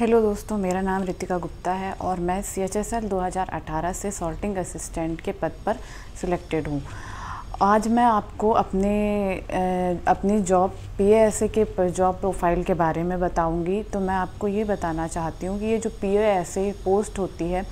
Hello दोस्तों, मेरा नाम रितिका गुप्ता है और मैं CHSL 2018 से सॉर्टिंग असिस्टेंट के पद पर सिलेक्टेड हूँ। आज मैं आपको अपनी जॉब PASA के जॉब प्रोफाइल के बारे में बताऊंगी। तो मैं आपको ये बताना चाहती हूँ कि ये जो PASA पोस्ट होती है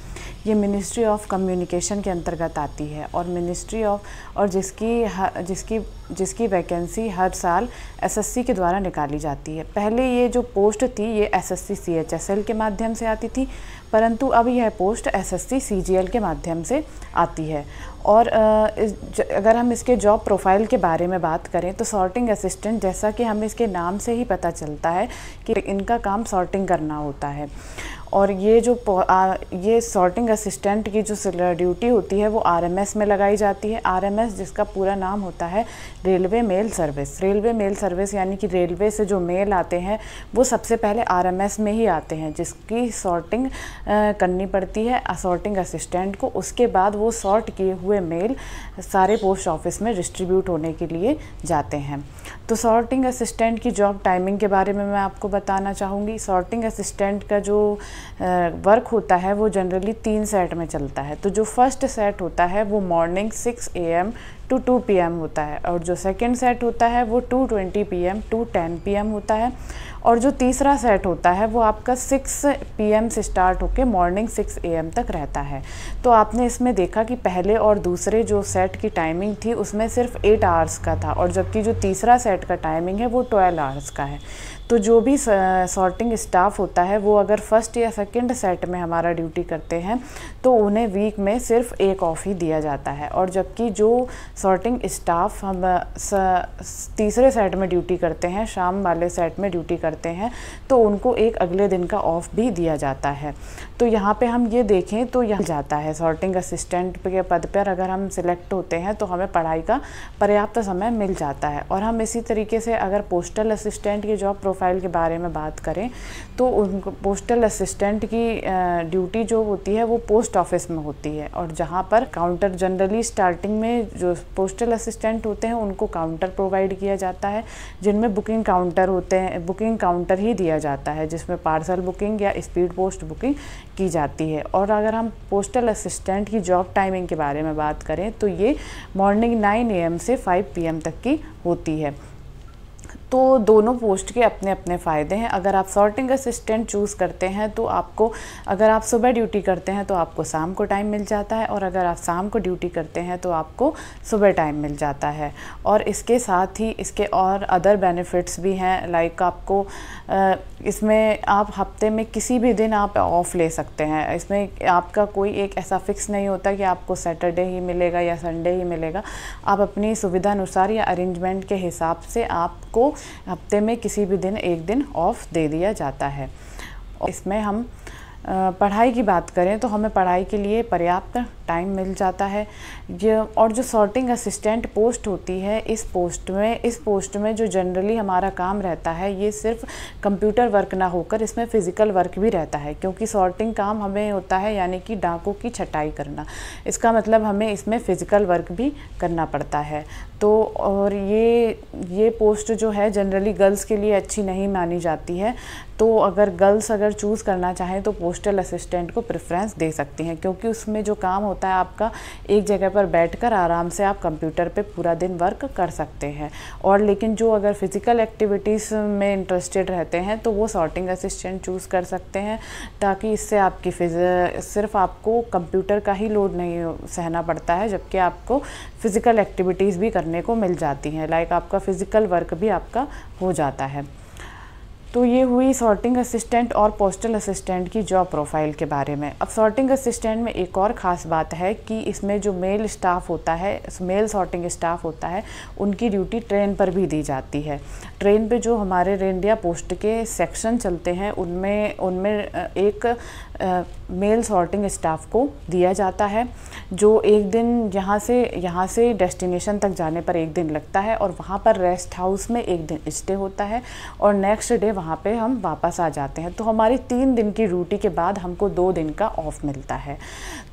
ये मिनिस्ट्री ऑफ कम्युनिकेशन के अंतर्गत आती है और जिसकी वैकेंसी हर साल SSC के द्वारा निकाली जाती है। पहले ये जो पोस्ट थी ये SSC CHSL के माध्यम से आती थी, परंतु अब यह पोस्ट SSC CGL के माध्यम से आती है। और अगर हम इसके जॉब प्रोफाइल के बारे में बात करें तो सॉर्टिंग असिस्टेंट, जैसा कि हमें इसके नाम से ही पता चलता है कि इनका काम सॉर्टिंग करना होता है। और ये जो सॉर्टिंग असिस्टेंट की जो ड्यूटी होती है वो RMS में लगाई जाती है। RMS जिसका पूरा नाम होता है railway mail service. Railway mail service यानी कि रेलवे से जो मेल आते हैं वो सबसे पहले RMS में ही आते हैं, जिसकी सॉर्टिंग करनी पड़ती है सॉर्टिंग असिस्टेंट को। उसके बाद वो सॉर्ट किए हुए मेल सारे पोस्ट ऑफिस में डिस्ट्रीब्यूट होने के लिए जाते हैं। तो सॉर्टिंग असिस्टेंट की जॉब टाइमिंग के बारे में मैं आपको बताना चाहूँगी। सॉर्टिंग असिस्टेंट का जो वर्क होता है वो जनरली 3 सेट में चलता है। तो जो फर्स्ट सेट होता है वो मॉर्निंग 6 AM टू 2 PM होता है, और जो सेकंड सेट होता है वो 2:20 PM टू 10 PM होता है, और जो तीसरा सेट होता है वो आपका 6 PM से स्टार्ट होकर मॉर्निंग 6 AM तक रहता है। तो आपने इसमें देखा कि पहले और दूसरे जो सेट की टाइमिंग थी उसमें सिर्फ 8 आवर्स का था, और जबकि जो तीसरा सेट का टाइमिंग है वो 12 आवर्स का है। तो जो भी सॉर्टिंग स्टाफ होता है वो अगर फर्स्ट या सेकंड सेट में हमारा ड्यूटी करते हैं तो उन्हें वीक में सिर्फ एक ऑफ ही दिया जाता है, और जबकि जो सॉर्टिंग स्टाफ हम तीसरे सेट में ड्यूटी करते हैं, शाम वाले सेट में ड्यूटी करते हैं, तो उनको एक अगले दिन का ऑफ भी दिया जाता है। तो यहाँ पे हम ये देखें तो यहाँ जाता है सॉर्टिंग असिस्टेंट के पद पर अगर हम सिलेक्ट होते हैं तो हमें पढ़ाई का पर्याप्त समय मिल जाता है। और हम इसी तरीके से अगर पोस्टल असिस्टेंट की जॉब प्रोफाइल के बारे में बात करें तो उनको पोस्टल असिस्टेंट की ड्यूटी जो होती है वो पोस्ट ऑफिस में होती है, और जहाँ पर काउंटर जनरली स्टार्टिंग में जो पोस्टल असिस्टेंट होते हैं उनको काउंटर प्रोवाइड किया जाता है, जिनमें बुकिंग काउंटर होते हैं। बुकिंग काउंटर ही दिया जाता है जिसमें पार्सल बुकिंग या स्पीड पोस्ट बुकिंग की जाती है। और अगर हम पोस्टल असिस्टेंट की जॉब टाइमिंग के बारे में बात करें तो ये मॉर्निंग 9 AM से 5 PM तक की होती है। तो दोनों पोस्ट के अपने अपने फ़ायदे हैं। अगर आप सॉर्टिंग असिस्टेंट चूज़ करते हैं तो आपको, अगर आप सुबह ड्यूटी करते हैं तो आपको शाम को टाइम मिल जाता है, और अगर आप शाम को ड्यूटी करते हैं तो आपको सुबह टाइम मिल जाता है। और इसके साथ ही इसके और अदर बेनिफिट्स भी हैं, लाइक आपको इसमें आप हफ्ते में किसी भी दिन आप ऑफ ले सकते हैं। इसमें आपका कोई एक ऐसा फिक्स नहीं होता कि आपको सैटरडे ही मिलेगा या संडे ही मिलेगा। आप अपनी सुविधा अनुसार या अरेंजमेंट के हिसाब से आपको हफ्ते में किसी भी दिन एक दिन ऑफ दे दिया जाता है। इसमें हम पढ़ाई की बात करें तो हमें पढ़ाई के लिए पर्याप्त टाइम मिल जाता है। और जो सॉर्टिंग असिस्टेंट पोस्ट होती है इस पोस्ट में जो जनरली हमारा काम रहता है ये सिर्फ कंप्यूटर वर्क ना होकर इसमें फिज़िकल वर्क भी रहता है, क्योंकि सॉर्टिंग काम हमें होता है यानी कि डाकों की छटाई करना। इसका मतलब हमें इसमें फ़िज़िकल वर्क भी करना पड़ता है। तो और ये पोस्ट जो है जनरली गर्ल्स के लिए अच्छी नहीं मानी जाती है, तो अगर गर्ल्स चूज़ करना चाहें तो पोस्टल असिस्टेंट को प्रेफरेंस दे सकती हैं, क्योंकि उसमें जो काम होता है आपका एक जगह पर बैठकर आराम से आप कंप्यूटर पे पूरा दिन वर्क कर सकते हैं। और लेकिन जो अगर फिज़िकल एक्टिविटीज़ में इंटरेस्टेड रहते हैं तो वो सॉर्टिंग असिस्टेंट चूज़ कर सकते हैं, ताकि इससे आपकी सिर्फ आपको कंप्यूटर का ही लोड नहीं सहना पड़ता है, जबकि आपको फ़िज़िकल एक्टिविटीज़ भी करने को मिल जाती हैं, लाइक आपका फ़िज़िकल वर्क भी आपका हो जाता है। तो ये हुई सॉर्टिंग असिस्टेंट और पोस्टल असिस्टेंट की जॉब प्रोफाइल के बारे में। अब सॉर्टिंग असिस्टेंट में एक और ख़ास बात है कि इसमें जो मेल स्टाफ होता है, मेल सॉर्टिंग स्टाफ होता है, उनकी ड्यूटी ट्रेन पर भी दी जाती है। ट्रेन पे जो हमारे रेंडिया पोस्ट के सेक्शन चलते हैं उनमें एक मेल सॉर्टिंग स्टाफ को दिया जाता है, जो एक दिन यहाँ से डेस्टिनेशन तक जाने पर एक दिन लगता है, और वहाँ पर रेस्ट हाउस में एक दिन स्टे होता है, और नेक्स्ट डे वहाँ पे हम वापस आ जाते हैं। तो हमारी 3 दिन की ड्यूटी के बाद हमको 2 दिन का ऑफ मिलता है।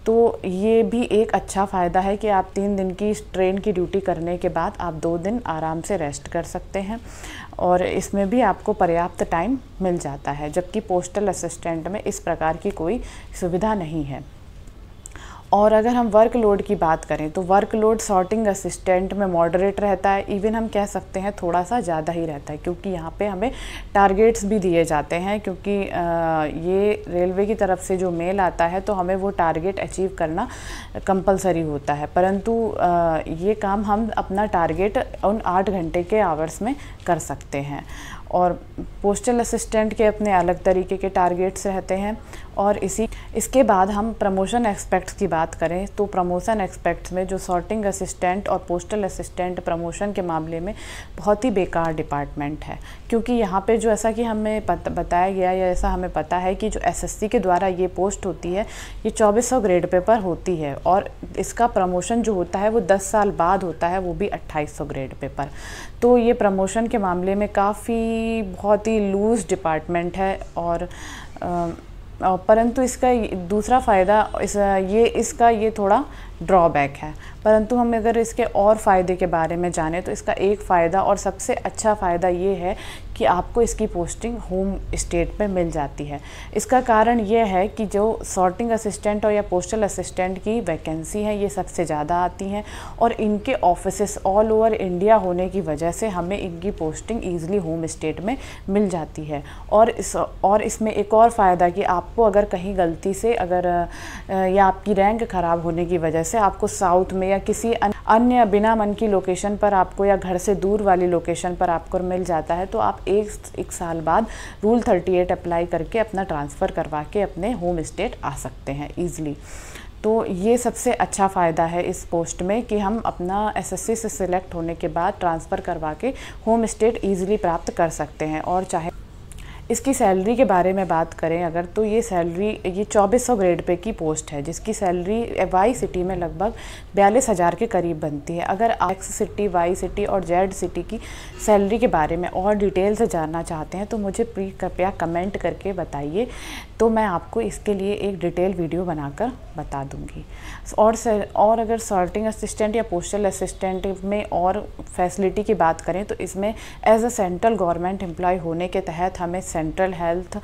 तो ये भी एक अच्छा फ़ायदा है कि आप 3 दिन की ट्रेन की ड्यूटी करने के बाद आप 2 दिन आराम से रेस्ट कर सकते हैं और इसमें भी आपको पर्याप्त टाइम मिल जाता है, जबकि पोस्टल असिस्टेंट में इस प्रकार की कोई सुविधा नहीं है। और अगर हम वर्कलोड की बात करें तो वर्कलोड सॉर्टिंग असिस्टेंट में मॉडरेट रहता है, इवन हम कह सकते हैं थोड़ा सा ज़्यादा ही रहता है, क्योंकि यहाँ पे हमें टारगेट्स भी दिए जाते हैं, क्योंकि ये रेलवे की तरफ से जो मेल आता है तो हमें वो टारगेट अचीव करना कंपलसरी होता है, परंतु ये काम हम अपना टारगेट उन 8 घंटे के आवर्स में कर सकते हैं। और पोस्टल असिस्टेंट के अपने अलग तरीके के टारगेट्स रहते हैं। और इसके बाद हम प्रमोशन एक्सपेक्ट्स की बात करें तो प्रमोशन एक्सपेक्ट्स में जो सॉर्टिंग असिस्टेंट और पोस्टल असिस्टेंट प्रमोशन के मामले में बहुत ही बेकार डिपार्टमेंट है, क्योंकि यहाँ पे जो ऐसा कि हमें बताया गया या ऐसा हमें पता है कि जो एसएससी के द्वारा ये पोस्ट होती है ये 2400 ग्रेड पे पर होती है और इसका प्रमोशन जो होता है वो 10 साल बाद होता है, वो भी 2800 ग्रेड पे पर। तो ये प्रमोशन के मामले में काफ़ी बहुत ही लूज डिपार्टमेंट है। और परंतु इसका दूसरा फ़ायदा इसका ये थोड़ा ड्रॉबैक है, परंतु हम अगर इसके और फ़ायदे के बारे में जाने तो इसका एक फ़ायदा और सबसे अच्छा फ़ायदा ये है कि आपको इसकी पोस्टिंग होम स्टेट में मिल जाती है। इसका कारण यह है कि जो सॉर्टिंग असिस्टेंट और या पोस्टल असिस्टेंट की वैकेंसी है ये सबसे ज़्यादा आती हैं और इनके ऑफिसेस ऑल ओवर इंडिया होने की वजह से हमें इनकी पोस्टिंग ईज़िली होम स्टेट में मिल जाती है। और इसमें एक और फ़ायदा कि आपको अगर कहीं गलती से या आपकी रैंक ख़राब होने की वजह से आपको साउथ में या किसी अन्य बिना मन की लोकेशन पर आपको या घर से दूर वाली लोकेशन पर आपको मिल जाता है तो आप एक साल बाद रूल 38 अप्लाई करके अपना ट्रांसफ़र करवा के अपने होम स्टेट आ सकते हैं ईज़िली। तो ये सबसे अच्छा फ़ायदा है इस पोस्ट में कि हम अपना एसएससी से सिलेक्ट होने के बाद ट्रांसफ़र करवा के होम स्टेट ईज़िली प्राप्त कर सकते हैं। और चाहे इसकी सैलरी के बारे में बात करें अगर तो ये 2400 ग्रेड पे की पोस्ट है जिसकी सैलरी वाई सिटी में लगभग 42,000 के करीब बनती है। अगर एक्स सिटी, वाई सिटी और जेड सिटी की सैलरी के बारे में और डिटेल से जानना चाहते हैं तो मुझे कृपया कमेंट करके बताइए, तो मैं आपको इसके लिए एक डिटेल वीडियो बनाकर बता दूंगी। और अगर सॉर्टिंग असिस्टेंट या पोस्टल असिस्टेंट में और फैसिलिटी की बात करें तो इसमें as a central government employ होने के तहत हमें सेंट्रल हेल्थ,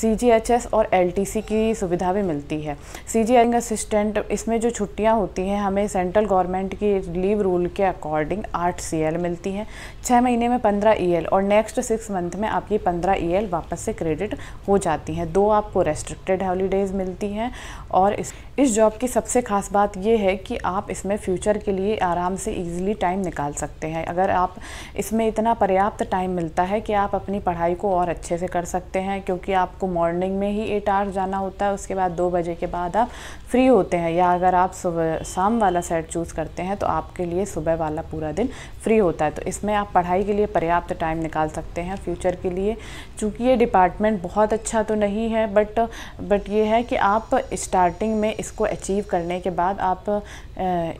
CGHS और LTC की सुविधा भी मिलती है। CGL असिस्टेंट इसमें जो छुट्टियां होती हैं हमें सेंट्रल गवर्नमेंट की लीव रूल के अकॉर्डिंग 8 CL मिलती हैं, 6 महीने में 15 EL और नेक्स्ट 6 मंथ में आपकी 15 EL वापस से क्रेडिट हो जाती हैं। 2 आपको रेस्ट्रिक्टेड हॉलीडेज़ मिलती हैं। और इस जॉब की सबसे खास बात यह है कि आप इसमें फ्यूचर के लिए आराम से ईजिली टाइम निकाल सकते हैं। अगर आप इसमें इतना पर्याप्त टाइम मिलता है कि आप अपनी पढ़ाई को और अच्छे से कर सकते हैं, क्योंकि आपको मॉर्निंग में ही 8 आवर्स जाना होता है, उसके बाद 2 बजे के बाद आप फ्री होते हैं, या अगर आप सुबह शाम वाला सेट चूज़ करते हैं तो आपके लिए सुबह वाला पूरा दिन फ्री होता है। तो इसमें आप पढ़ाई के लिए पर्याप्त टाइम निकाल सकते हैं फ्यूचर के लिए। चूँकि ये डिपार्टमेंट बहुत अच्छा तो नहीं है बट ये है कि आप स्टार्टिंग में इसको अचीव करने के बाद आप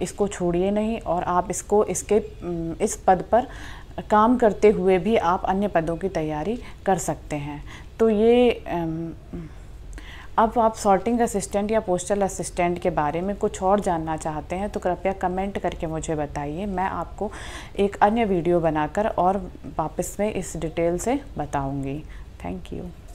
इसको छोड़िए नहीं और आप इसको इस पद पर काम करते हुए भी आप अन्य पदों की तैयारी कर सकते हैं। तो ये अब आप सॉर्टिंग असिस्टेंट या पोस्टल असिस्टेंट के बारे में कुछ और जानना चाहते हैं तो कृपया कमेंट करके मुझे बताइए, मैं आपको एक अन्य वीडियो बनाकर और वापस में इस डिटेल से बताऊंगी। Thank you.